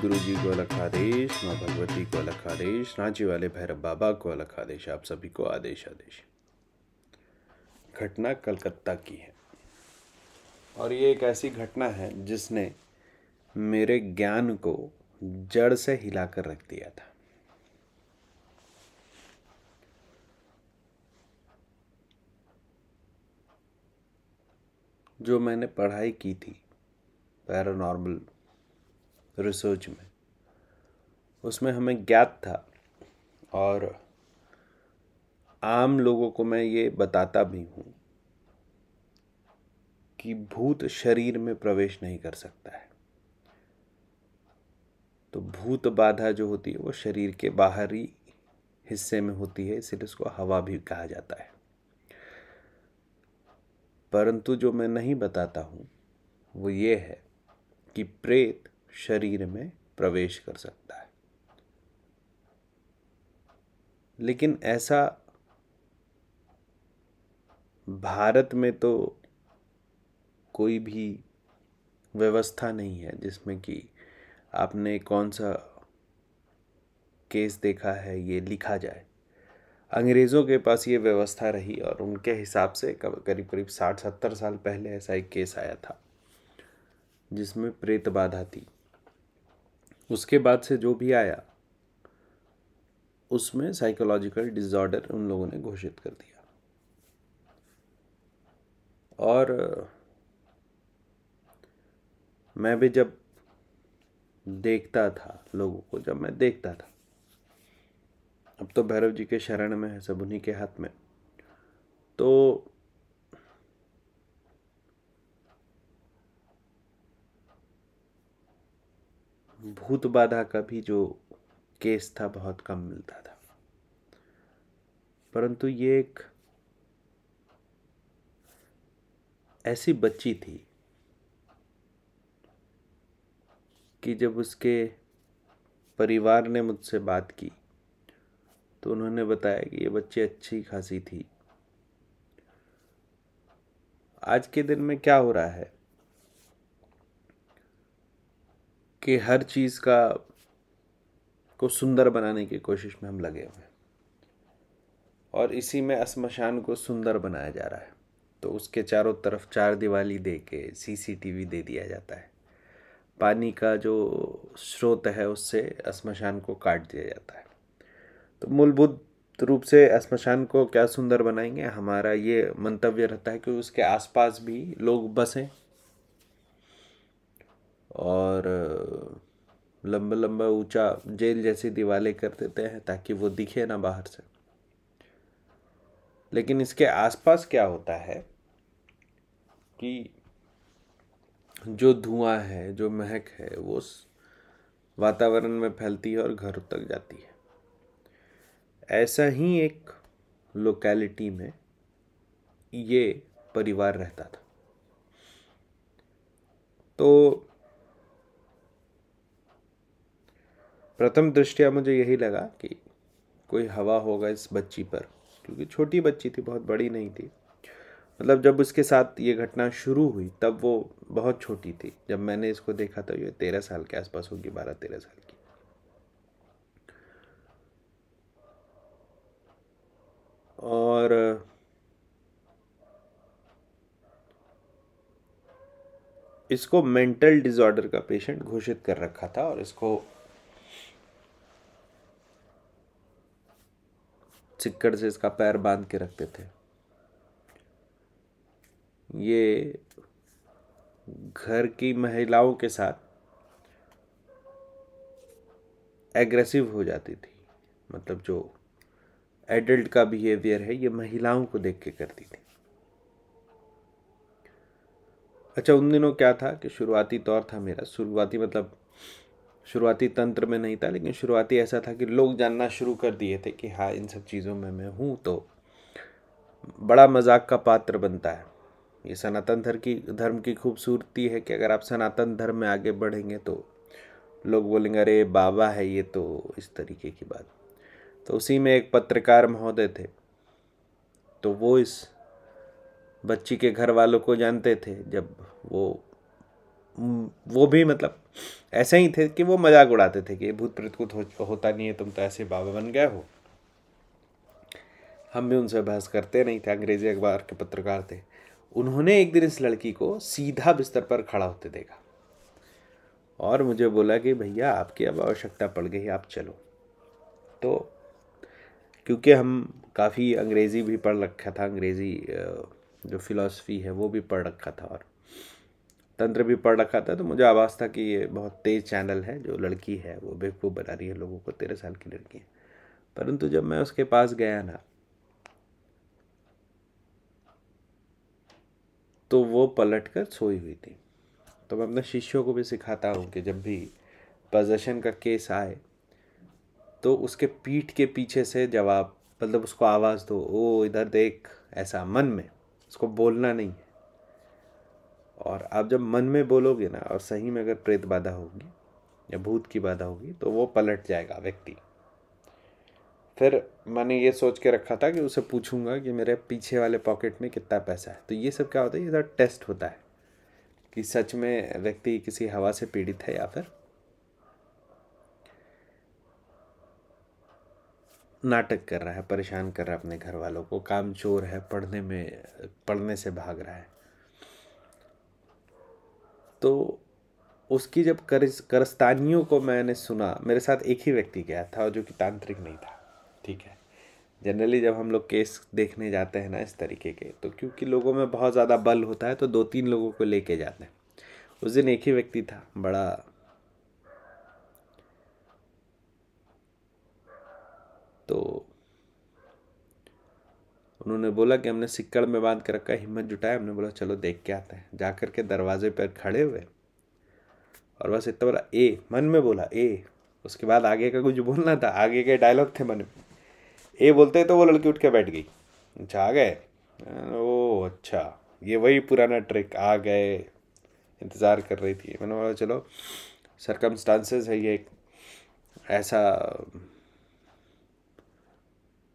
गुरु जी को अलख आदेश, माँ भगवती को अलख आदेश, रांची वाले भैरव बाबा को अलख आदेश, आप सभी को आदेश आदेश। घटना कलकत्ता की है और ये एक ऐसी घटना है जिसने मेरे ज्ञान को जड़ से हिलाकर रख दिया था। जो मैंने पढ़ाई की थी पैरानॉर्मल रिसर्च में, उसमें हमें ज्ञात था और आम लोगों को मैं ये बताता भी हूँ कि भूत शरीर में प्रवेश नहीं कर सकता है। तो भूत बाधा जो होती है वो शरीर के बाहरी हिस्से में होती है, इसलिए उसको हवा भी कहा जाता है। परंतु जो मैं नहीं बताता हूँ वो ये है कि प्रेत शरीर में प्रवेश कर सकता है, लेकिन ऐसा भारत में तो कोई भी व्यवस्था नहीं है जिसमें कि आपने कौन सा केस देखा है ये लिखा जाए। अंग्रेज़ों के पास ये व्यवस्था रही और उनके हिसाब से करीब 60-70 साल पहले ऐसा एक केस आया था जिसमें प्रेत बाधा थी। उसके बाद से जो भी आया उसमें साइकोलॉजिकल डिसऑर्डर उन लोगों ने घोषित कर दिया और मैं भी जब देखता था लोगों को, जब मैं देखता था, अब तो भैरव जी के शरण में है, सब उन्हीं के हाथ में, तो भूत बाधा का भी जो केस था बहुत कम मिलता था। परंतु ये एक ऐसी बच्ची थी कि जब उसके परिवार ने मुझसे बात की तो उन्होंने बताया कि ये बच्ची अच्छी खासी थी। आज के दिन में क्या हो रहा है कि हर चीज़ को सुंदर बनाने की कोशिश में हम लगे हुए हैं और इसी में स्मशान को सुंदर बनाया जा रहा है। तो उसके चारों तरफ चार दिवाली दे के CCTV दे दिया जाता है, पानी का जो स्रोत है उससे स्मशान को काट दिया जाता है। तो मूलभूत रूप से स्मशान को क्या सुंदर बनाएंगे, हमारा ये मंतव्य रहता है कि उसके आसपास भी लोग बसें और लंबा ऊंचा जेल जैसी दीवारें कर देते हैं ताकि वो दिखे ना बाहर से। लेकिन इसके आसपास क्या होता है कि जो धुआं है, जो महक है, वो वातावरण में फैलती है और घरों तक जाती है। ऐसा ही एक लोकेलिटी में ये परिवार रहता था। तो प्रथम दृष्टया मुझे यही लगा कि कोई हवा होगा इस बच्ची पर, क्योंकि छोटी बच्ची थी, बहुत बड़ी नहीं थी। मतलब जब उसके साथ ये घटना शुरू हुई तब वो बहुत छोटी थी, जब मैंने इसको देखा तो ये 13 साल के आसपास होगी, 12-13 साल की। और इसको मेंटल डिसऑर्डर का पेशेंट घोषित कर रखा था और इसको सिक्कड़ से इसका पैर बांध के रखते थे। ये घर की महिलाओं के साथ एग्रेसिव हो जाती थी। मतलब जो एडल्ट का बिहेवियर है ये महिलाओं को देख के करती थी। अच्छा, उन दिनों क्या था कि शुरुआती दौर था मेरा, शुरुआती तंत्र में नहीं था, लेकिन शुरुआती ऐसा था कि लोग जानना शुरू कर दिए थे कि हाँ इन सब चीज़ों में मैं हूँ, तो बड़ा मजाक का पात्र बनता है। ये सनातन धर्म की खूबसूरती है कि अगर आप सनातन धर्म में आगे बढ़ेंगे तो लोग बोलेंगे अरे बाबा है ये, तो इस तरीके की बात। तो उसी में एक पत्रकार महोदय थे, तो वो इस बच्ची के घर वालों को जानते थे। जब वो वो भी मतलब ऐसे ही थे कि वो मजाक उड़ाते थे कि भूत प्रेत को होता नहीं है, तुम तो ऐसे बाबा बन गए हो। हम भी उनसे बहस करते नहीं थे, अंग्रेजी अखबार के पत्रकार थे। उन्होंने एक दिन इस लड़की को सीधा बिस्तर पर खड़ा होते देखा और मुझे बोला कि भैया आपकी अब आवश्यकता पड़ गई, आप चलो। तो क्योंकि हम काफ़ी अंग्रेज़ी भी पढ़ रखा था, अंग्रेज़ी जो फिलॉसफी है वो भी पढ़ रखा था और तंत्र भी पढ़ रखा था, तो मुझे आभास था कि ये बहुत तेज़ चैनल है, जो लड़की है वो बेवकूफ़ बना रही है लोगों को, 13 साल की लड़की है। परंतु जब मैं उसके पास गया ना तो वो पलटकर सोई हुई थी। तो मैं अपने शिष्यों को भी सिखाता हूँ कि जब भी पजेशन का केस आए तो उसके पीठ के पीछे से जवाब, मतलब उसको आवाज़ दो, ओ इधर देख, ऐसा मन में, उसको बोलना नहीं है। और आप जब मन में बोलोगे ना और सही में अगर प्रेत बाधा होगी या भूत की बाधा होगी तो वो पलट जाएगा व्यक्ति। फिर मैंने ये सोच के रखा था कि उसे पूछूंगा कि मेरे पीछे वाले पॉकेट में कितना पैसा है। तो ये सब क्या होता है, ये सब टेस्ट होता है कि सच में व्यक्ति किसी हवा से पीड़ित है या फिर नाटक कर रहा है, परेशान कर रहा है अपने घर वालों को, काम चोर है, पढ़ने से भाग रहा है। तो उसकी जब करस्तानियों को मैंने सुना, मेरे साथ एक ही व्यक्ति गया था और जो कि तांत्रिक नहीं था, ठीक है। जनरली जब हम लोग केस देखने जाते हैं ना इस तरीके के, तो क्योंकि लोगों में बहुत ज़्यादा बल होता है तो 2-3 लोगों को लेके जाते हैं। उस दिन एक ही व्यक्ति था, बड़ा तो उन्होंने बोला कि हमने सिक्कड़ में बांध के रखा, हिम्मत जुटाए, हमने बोला चलो देख के आते हैं। जाकर के दरवाजे पर खड़े हुए और बस इतना बोला ए, मन में बोला ए, उसके बाद आगे का कुछ बोलना था, आगे के डायलॉग थे मन में। ए बोलते तो वो लड़की उठ के बैठ गई, अच्छा आ गए, ओ अच्छा ये वही पुराना ट्रिक, आ गए, इंतज़ार कर रही थी। मैंने बोला चलो सरकमस्टांसेस है, ये एक ऐसा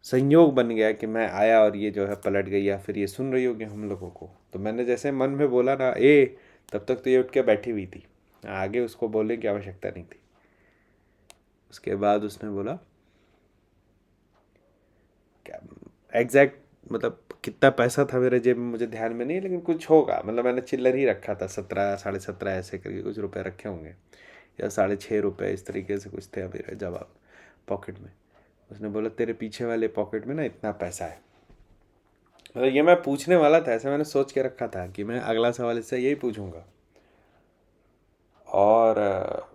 संयोग बन गया कि मैं आया और ये जो है पलट गई, या फिर ये सुन रही होगी हम लोगों को। तो मैंने जैसे मन में बोला ना ए, तब तक तो ये उठ के बैठी हुई थी, आगे उसको बोलने की आवश्यकता नहीं थी। उसके बाद उसने बोला क्या एग्जैक्ट, मतलब कितना पैसा था मेरे जेब में मुझे ध्यान में नहीं, लेकिन कुछ होगा, मतलब मैंने चिल्लर ही रखा था, 17, 17.5 ऐसे करके कुछ रुपए रखे होंगे या 6.5 रुपये, इस तरीके से कुछ थे मेरे जवाब पॉकेट में। उसने बोला तेरे पीछे वाले पॉकेट में ना इतना पैसा है, मतलब ये मैं पूछने वाला था, ऐसा मैंने सोच के रखा था कि मैं अगला सवाल इससे यही पूछूंगा। और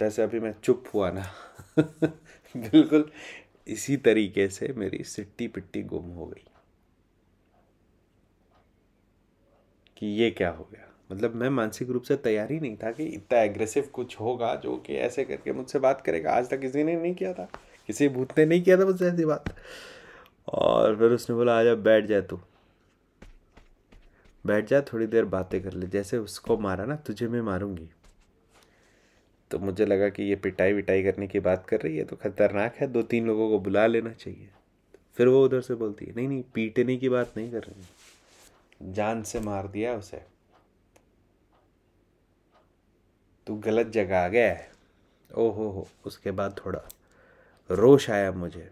जैसे अभी मैं चुप हुआ ना बिल्कुल इसी तरीके से मेरी सिट्टी पिट्टी गुम हो गई कि ये क्या हो गया। मतलब मैं मानसिक रूप से तैयार ही नहीं था कि इतना एग्रेसिव कुछ होगा जो कि ऐसे करके मुझसे बात करेगा। आज तक किसी ने नहीं किया था, किसी भूत ने नहीं किया था मुझसे ऐसी बात। और फिर उसने बोला आजा बैठ जा, तू बैठ जा, थोड़ी देर बातें कर ले, जैसे उसको मारा ना तुझे मैं मारूंगी। तो मुझे लगा कि ये पिटाई विटाई करने की बात कर रही है तो खतरनाक है, 2-3 लोगों को बुला लेना चाहिए। फिर वो उधर से बोलती है नहीं नहीं, पीटने की बात नहीं कर रही, जान से मार दिया उसे, तू गलत जगह आ गया है, ओहो। उसके बाद थोड़ा रोष आया मुझे,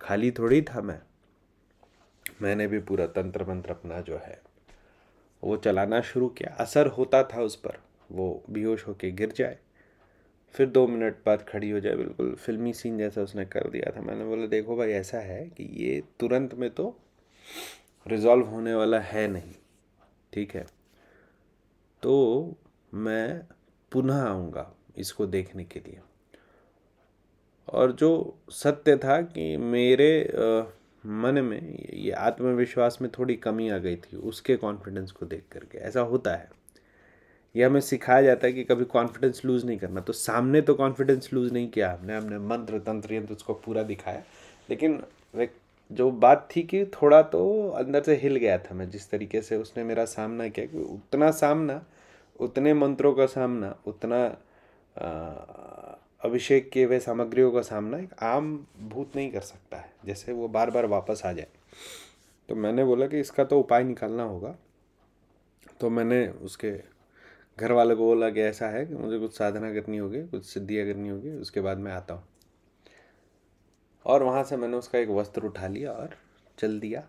खाली थोड़ी था मैं, मैंने भी पूरा तंत्र मंत्र अपना जो है वो चलाना शुरू किया। असर होता था उस पर, वो बेहोश होके गिर जाए, फिर 2 मिनट बाद खड़ी हो जाए, बिल्कुल फिल्मी सीन जैसा उसने कर दिया था। मैंने बोला देखो भाई ऐसा है कि ये तुरंत में तो रिजॉल्व होने वाला है नहीं, ठीक है, तो मैं पुनः आऊँगा इसको देखने के लिए। और जो सत्य था कि मेरे मन में ये आत्मविश्वास में थोड़ी कमी आ गई थी उसके कॉन्फिडेंस को देख करके। ऐसा होता है, यह हमें सिखाया जाता है कि कभी कॉन्फिडेंस लूज़ नहीं करना। तो सामने तो कॉन्फिडेंस लूज़ नहीं किया हमने, हमने मंत्र तंत्र यंत्र उसको पूरा दिखाया, लेकिन जो बात थी कि थोड़ा तो अंदर से हिल गया था मैं, जिस तरीके से उसने मेरा सामना किया कि उतना सामना, उतने मंत्रों का सामना, उतना अभिषेक किए हुए सामग्रियों का सामना एक आम भूत नहीं कर सकता है, जैसे वो बार बार वापस आ जाए। तो मैंने बोला कि इसका तो उपाय निकालना होगा। तो मैंने उसके घर वाले को बोला कि ऐसा है कि मुझे कुछ साधना करनी होगी, कुछ सिद्धियाँ करनी होगी, उसके बाद मैं आता हूँ। और वहाँ से मैंने उसका एक वस्त्र उठा लिया और चल दिया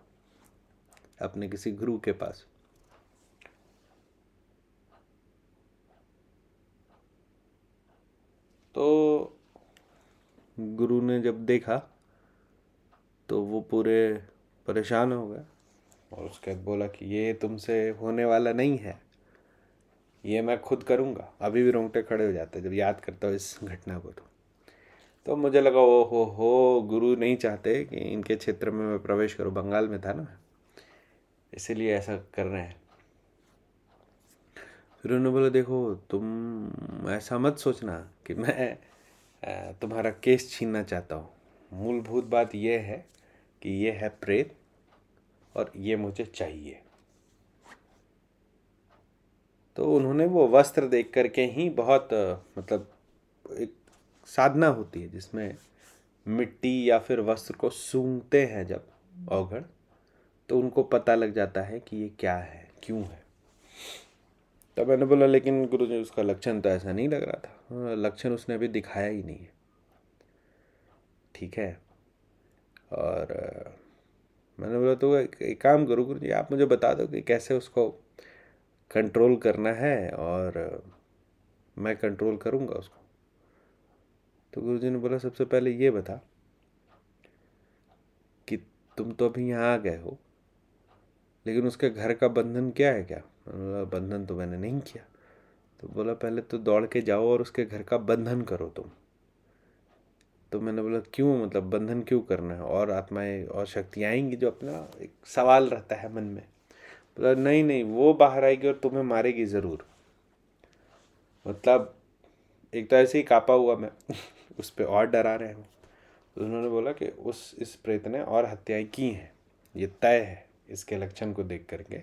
अपने किसी गुरु के पास। तो गुरु ने जब देखा तो वो पूरे परेशान हो गया और उसके बाद बोला कि ये तुमसे होने वाला नहीं है, ये मैं खुद करूँगा। अभी भी रोंगटे खड़े हो जाते हैं जब याद करता हूँ इस घटना को। तो मुझे लगा ओ हो गुरु नहीं चाहते कि इनके क्षेत्र में मैं प्रवेश करूँ, बंगाल में था ना, इसीलिए ऐसा कर रहे हैं। फिर उन्होंने बोला देखो तुम ऐसा मत सोचना कि मैं तुम्हारा केस छीनना चाहता हूँ। मूलभूत बात यह है कि ये है प्रेत और ये मुझे चाहिए। तो उन्होंने वो वस्त्र देख करके ही बहुत मतलब एक साधना होती है जिसमें मिट्टी या फिर वस्त्र को सूंघते हैं जब औघड़, तो उनको पता लग जाता है कि ये क्या है, क्यों है। तब मैंने बोला लेकिन गुरुजी उसका लक्षण तो ऐसा नहीं लग रहा था। लक्षण उसने अभी दिखाया ही नहीं है, ठीक है। और मैंने बोला तो एक काम करो गुरुजी, आप मुझे बता दो कि कैसे उसको कंट्रोल करना है और मैं कंट्रोल करूँगा उसको। तो गुरुजी ने बोला सबसे पहले ये बता कि तुम तो अभी यहाँ आ गए हो, लेकिन उसके घर का बंधन क्या है क्या? बंधन तो मैंने नहीं किया। तो बोला पहले तो दौड़ के जाओ और उसके घर का बंधन करो तुम। तो मैंने बोला क्यों, मतलब बंधन क्यों करना है, और आत्माएं और शक्तियाँ आएंगी? जो अपना एक सवाल रहता है मन में। बोला नहीं नहीं, वो बाहर आएगी और तुम्हें मारेगी ज़रूर। मतलब एक तो ऐसे ही काँपा हुआ मैं उस पर और डरा रहे हूँ। तो उन्होंने बोला कि इस प्रेत ने और हत्याएँ की हैं, ये तय है इसके लक्षण को देख करके,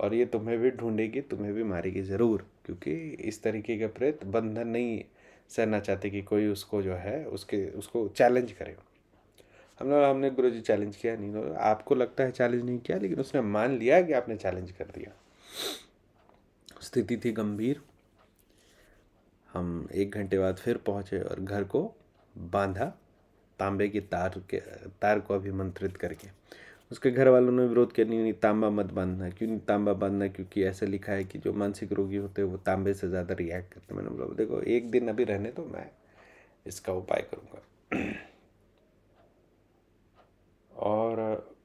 और ये तुम्हें भी ढूंढेगी, तुम्हें भी मारेगी ज़रूर, क्योंकि इस तरीके का प्रेत बंधन नहीं सहना चाहते कि कोई उसको जो है उसको चैलेंज करे। हमने गुरुजी चैलेंज किया नहीं, आपको लगता है चैलेंज नहीं किया, लेकिन उसने मान लिया कि आपने चैलेंज कर दिया। स्थिति थी गंभीर। हम 1 घंटे बाद फिर पहुँचे और घर को बांधा तांबे की तार को अभिमंत्रित करके। उसके घर वालों ने विरोध किया, नहीं तांबा मत बांधना। क्यों नहीं तांबा बांधना? क्योंकि ऐसा लिखा है कि जो मानसिक रोगी होते हैं वो तांबे से ज़्यादा रिएक्ट करते हैं। मैंने बोला देखो एक दिन अभी रहने तो मैं इसका उपाय करूँगा। और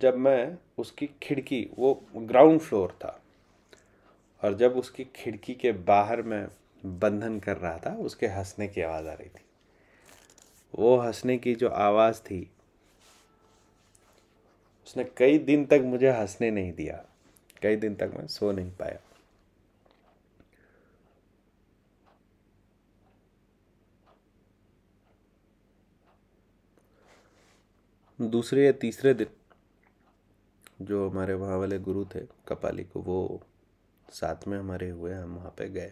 जब मैं उसकी खिड़की, वो ग्राउंड फ्लोर था, और जब उसकी खिड़की के बाहर मैं बंधन कर रहा था, उसके हंसने की आवाज़ आ रही थी। वो हंसने की जो आवाज़ थी, उसने कई दिन तक मुझे हंसने नहीं दिया, कई दिन तक मैं सो नहीं पाया। दूसरे या तीसरे दिन जो हमारे वहाँ वाले गुरु थे कपालिक को, वो साथ में हमारे हुए, हम वहाँ पे गए।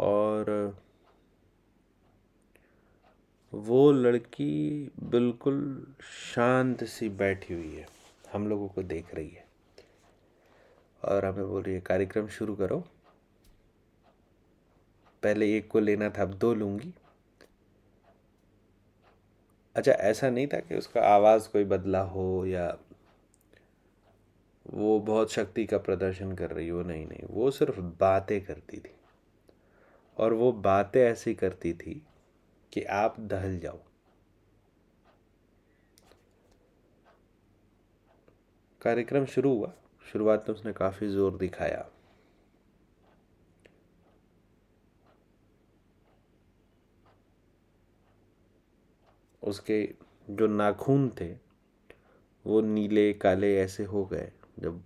और वो लड़की बिल्कुल शांत सी बैठी हुई है, हम लोगों को देख रही है और हमें बोल रही है कार्यक्रम शुरू करो। पहले एक को लेना था, अब 2 लूँगी। अच्छा, ऐसा नहीं था कि उसका आवाज़ कोई बदला हो या वो बहुत शक्ति का प्रदर्शन कर रही हो, नहीं, वो सिर्फ बातें करती थी। और वो बातें ऐसी करती थी कि आप दहल जाओ। कार्यक्रम शुरू हुआ। शुरुआत में उसने काफ़ी जोर दिखाया, उसके जो नाखून थे वो नीले काले ऐसे हो गए जब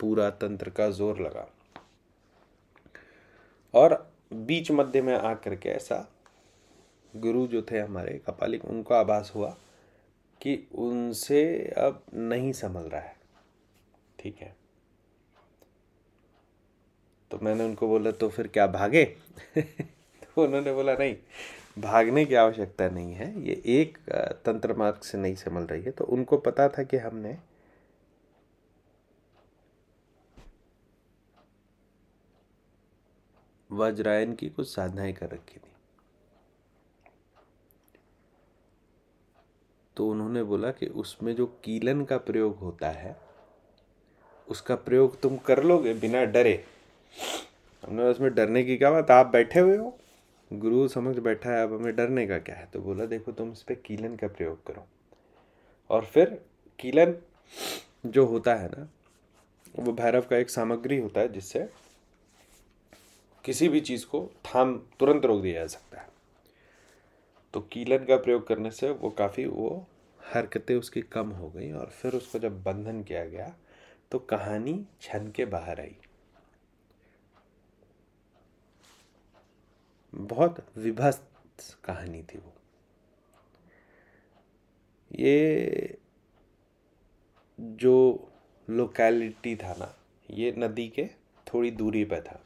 पूरा तंत्र का जोर लगा। और बीच मध्य में आ करके ऐसा गुरु जो थे हमारे कपालिक, उनको आभास हुआ कि उनसे अब नहीं संभल रहा है, ठीक है। तो मैंने उनको बोला तो फिर क्या भागे? तो उन्होंने बोला नहीं, भागने की आवश्यकता नहीं है, ये एक तंत्र मार्ग से नहीं संभल रही है। तो उनको पता था कि हमने वज्रयान की कुछ साधनाएं कर रखी थी, तो उन्होंने बोला कि उसमें जो कीलन का प्रयोग होता है उसका प्रयोग तुम कर लोगे बिना डरे। हमने उसमें डरने की क्या बात, आप बैठे हुए हो, गुरु समक्ष बैठा है, अब हमें डरने का क्या है। तो बोला देखो तुम इस पर कीलन का प्रयोग करो। और फिर कीलन जो होता है ना, वो भैरव का एक सामग्री होता है जिससे किसी भी चीज़ को तुरंत रोक दिया जा सकता है। तो कीलन का प्रयोग करने से वो काफ़ी वो हरकतें उसकी कम हो गई, और फिर उसको जब बंधन किया गया तो कहानी छन के बाहर आई। बहुत विभत्स कहानी थी वो। ये जो लोकेलिटी था ना, ये नदी के थोड़ी दूरी पे था,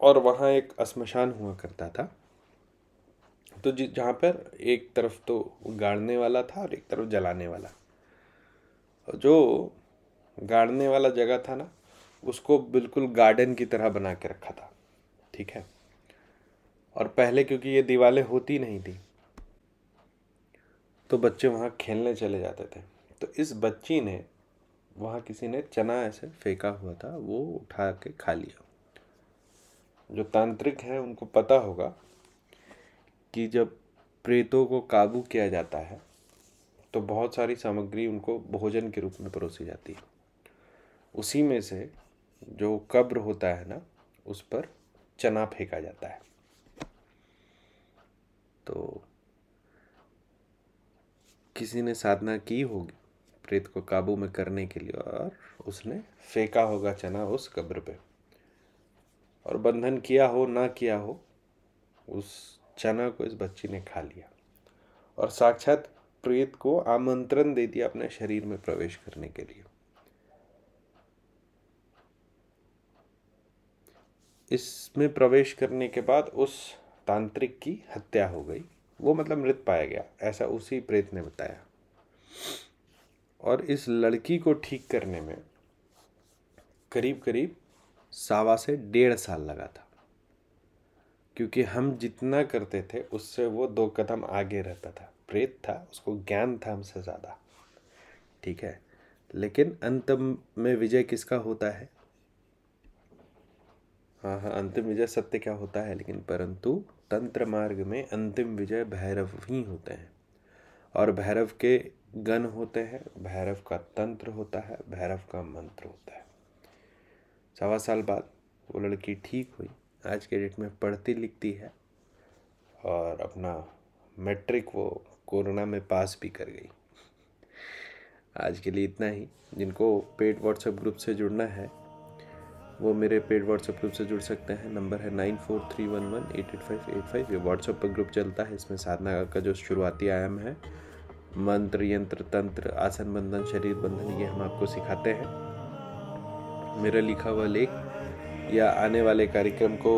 और वहाँ एक श्मशान हुआ करता था। तो जहाँ पर एक तरफ तो गाड़ने वाला था और एक तरफ जलाने वाला। जो गाड़ने वाला जगह था ना, उसको बिल्कुल गार्डन की तरह बना के रखा था, ठीक है। और पहले क्योंकि ये दीवारें होती नहीं थी तो बच्चे वहाँ खेलने चले जाते थे। तो इस बच्ची ने, वहाँ किसी ने चना ऐसे फेंका हुआ था, वो उठा के खा लिया। जो तांत्रिक है उनको पता होगा कि जब प्रेतों को काबू किया जाता है तो बहुत सारी सामग्री उनको भोजन के रूप में परोसी जाती है। उसी में से जो कब्र होता है ना, उस पर चना फेंका जाता है। तो किसी ने साधना की होगी प्रेत को काबू में करने के लिए, और उसने फेंका होगा चना उस कब्र पे। और बंधन किया हो ना किया हो, उस चना को इस बच्ची ने खा लिया, और साक्षात प्रेत को आमंत्रण दे दिया अपने शरीर में प्रवेश करने के लिए। इसमें प्रवेश करने के बाद उस तांत्रिक की हत्या हो गई, वो मतलब मृत पाया गया, ऐसा उसी प्रेत ने बताया। और इस लड़की को ठीक करने में करीब करीब 1.25 से 1.5 साल लगा था, क्योंकि हम जितना करते थे उससे वो 2 कदम आगे रहता था। प्रेत था, उसको ज्ञान था हमसे ज़्यादा, ठीक है। लेकिन अंत में विजय किसका होता है? हाँ, अंतिम विजय सत्य क्या होता है, लेकिन परंतु तंत्र मार्ग में अंतिम विजय भैरव ही होते हैं। और भैरव के गण होते हैं, भैरव का तंत्र होता है, भैरव का मंत्र होता है। 1.25 साल बाद वो लड़की ठीक हुई, आज के डेट में पढ़ती लिखती है, और अपना मैट्रिक वो कोरोना में पास भी कर गई। आज के लिए इतना ही। जिनको पेड व्हाट्सएप ग्रुप से जुड़ना है वो मेरे पेड व्हाट्सएप ग्रुप से जुड़ सकते हैं। नंबर है 9431188585। ये व्हाट्सएप पर ग्रुप चलता है। इसमें साधना का जो शुरुआती आयाम है, मंत्र, यंत्र, तंत्र, आसन बंधन, शरीर बंधन, ये हम आपको सिखाते हैं। मेरा लिखा हुआ लेख या आने वाले कार्यक्रम को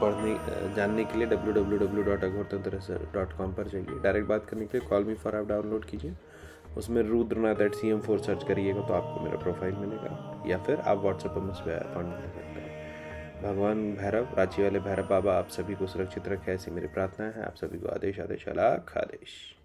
पढ़ने जानने के लिए www.aghortantra.com पर जाइए। डायरेक्ट बात करने के लिए call me for app download कीजिए, उसमें rudranath@cm4 सर्च करिएगा तो आपको मेरा प्रोफाइल मिलेगा, या फिर आप व्हाट्सएप पर मुझसे अपॉइंटमेंट ले सकते हैं। भगवान भैरव, रांची वाले भैरव बाबा आप सभी को सुरक्षित रखें, ऐसी मेरी प्रार्थना है। आप सभी को आदेश आदेश, अलाख आदेश।